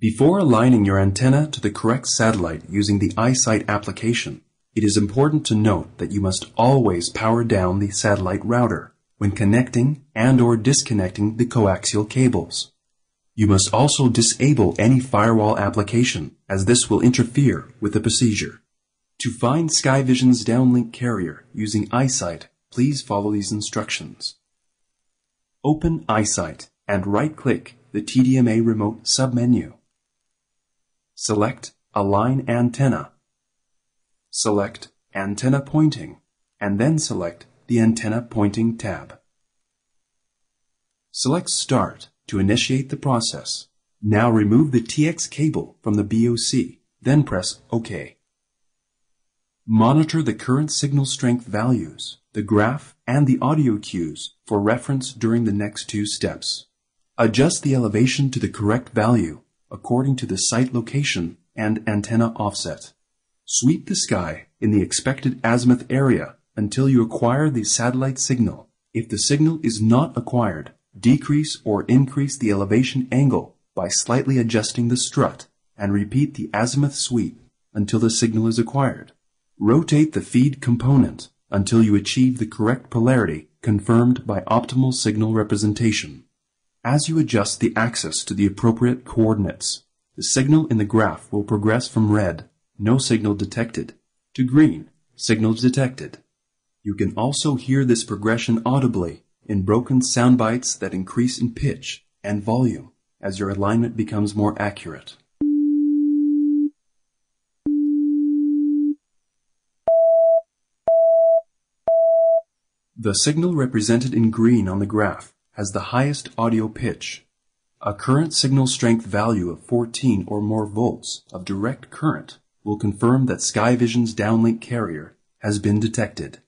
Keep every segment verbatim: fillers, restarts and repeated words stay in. Before aligning your antenna to the correct satellite using the iSite application, it is important to note that you must always power down the satellite router when connecting and or disconnecting the coaxial cables. You must also disable any firewall application, as this will interfere with the procedure. To find SkyVision's downlink carrier using iSite, please follow these instructions. Open iSite and right-click the T D M A remote submenu. Select Align Antenna. Select Antenna Pointing, and then select the Antenna Pointing tab. Select Start to initiate the process. Now remove the T X cable from the B O C, then press OK. Monitor the current signal strength values, the graph, and the audio cues for reference during the next two steps. Adjust the elevation to the correct value according to the site location and antenna offset. Sweep the sky in the expected azimuth area until you acquire the satellite signal. If the signal is not acquired, decrease or increase the elevation angle by slightly adjusting the strut and repeat the azimuth sweep until the signal is acquired. Rotate the feed component until you achieve the correct polarity confirmed by optimal signal representation. As you adjust the axis to the appropriate coordinates, the signal in the graph will progress from red, no signal detected, to green, signals detected. You can also hear this progression audibly in broken sound bites that increase in pitch and volume as your alignment becomes more accurate. The signal represented in green on the graph has the highest audio pitch. A current signal strength value of fourteen or more volts of direct current will confirm that SkyVision's downlink carrier has been detected.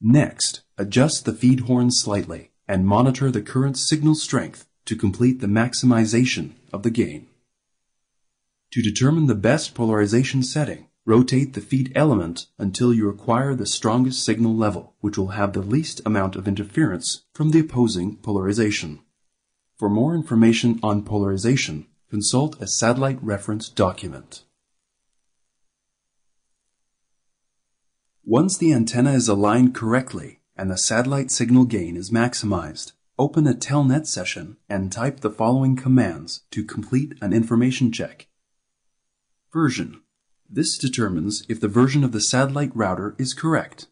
Next, adjust the feed horn slightly and monitor the current signal strength to complete the maximization of the gain. To determine the best polarization setting, rotate the feed element until you acquire the strongest signal level, which will have the least amount of interference from the opposing polarization. For more information on polarization, consult a satellite reference document. Once the antenna is aligned correctly and the satellite signal gain is maximized, open a Telnet session and type the following commands to complete an information check. Version. This determines if the version of the satellite router is correct.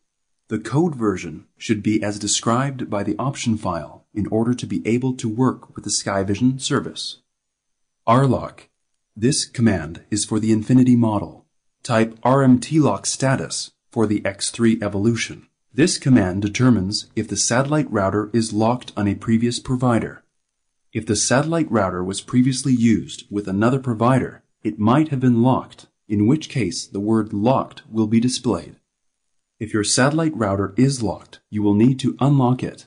The code version should be as described by the option file in order to be able to work with the SkyVision service. R LOCK. This command is for the Infinity model. Type R M T lock status for the X three Evolution. This command determines if the satellite router is locked on a previous provider. If the satellite router was previously used with another provider, it might have been locked, in which case the word locked will be displayed. If your satellite router is locked, you will need to unlock it.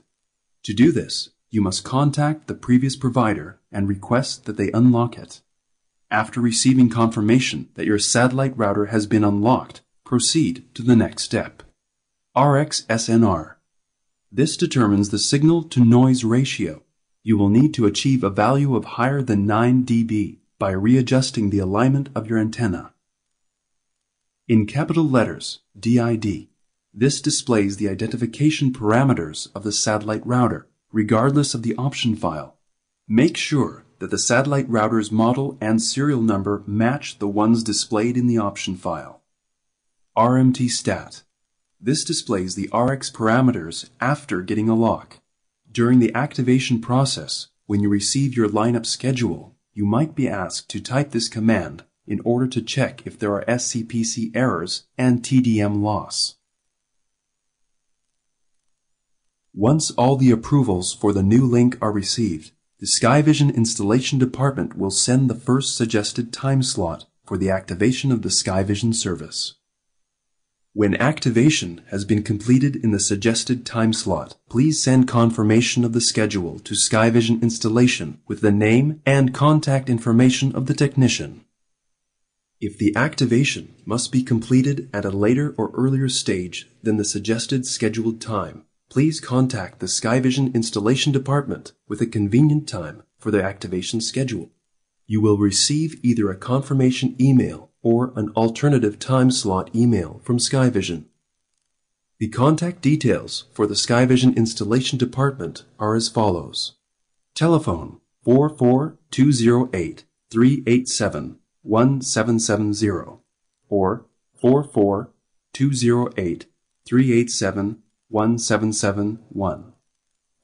To do this, you must contact the previous provider and request that they unlock it. After receiving confirmation that your satellite router has been unlocked, proceed to the next step. R X S N R. This determines the signal-to-noise ratio. You will need to achieve a value of higher than nine D B by readjusting the alignment of your antenna. In capital letters, D I D, this displays the identification parameters of the satellite router, regardless of the option file. Make sure that the satellite router's model and serial number match the ones displayed in the option file. R M T stat. This displays the R X parameters after getting a lock. During the activation process, when you receive your lineup schedule, you might be asked to type this command in order to check if there are S C P C errors and T D M loss. Once all the approvals for the new link are received, the SkyVision installation department will send the first suggested time slot for the activation of the SkyVision service. When activation has been completed in the suggested time slot, please send confirmation of the schedule to SkyVision installation with the name and contact information of the technician. If the activation must be completed at a later or earlier stage than the suggested scheduled time, please contact the SkyVision installation department with a convenient time for the activation schedule. you will receive either a confirmation email or an alternative time slot email from SkyVision. The contact details for the SkyVision Installation Department are as follows. Telephone four four two zero eight, three eight seven, one seven seven zero or four four two zero eight, three eight seven, one seven seven one.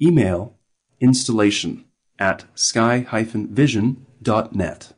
Email installation at sky dash vision dot net.